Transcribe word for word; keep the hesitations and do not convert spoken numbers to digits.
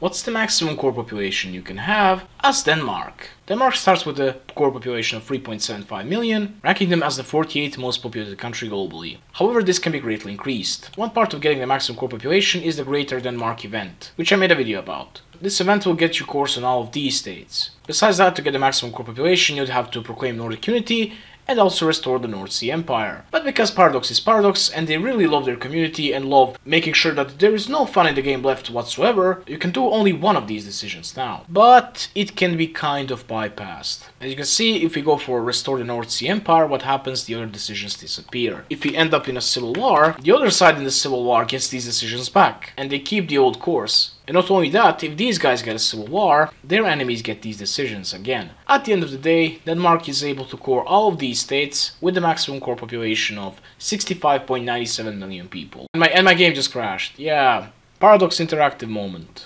What's the maximum core population you can have as Denmark? Denmark starts with a core population of three point seven five million, ranking them as the forty-eighth most populated country globally. However, this can be greatly increased. One part of getting the maximum core population is the Greater Denmark event, which I made a video about. This event will get you cores on all of these states. Besides that, to get the maximum core population, you'd have to proclaim Nordic unity and also restore the North Sea Empire. But because Paradox is Paradox and they really love their community and love making sure that there is no fun in the game left whatsoever, you can do only one of these decisions now. But it can be kind of bypassed. As you can see, if we go for restore the North Sea Empire, what happens? The other decisions disappear. If we end up in a civil war, the other side in the civil war gets these decisions back and they keep the old course. And not only that, if these guys get a civil war, their enemies get these decisions again. At the end of the day, Denmark is able to core all of these states with the maximum core population of sixty-five point nine seven million people. And my, and my game just crashed. Yeah, Paradox Interactive moment.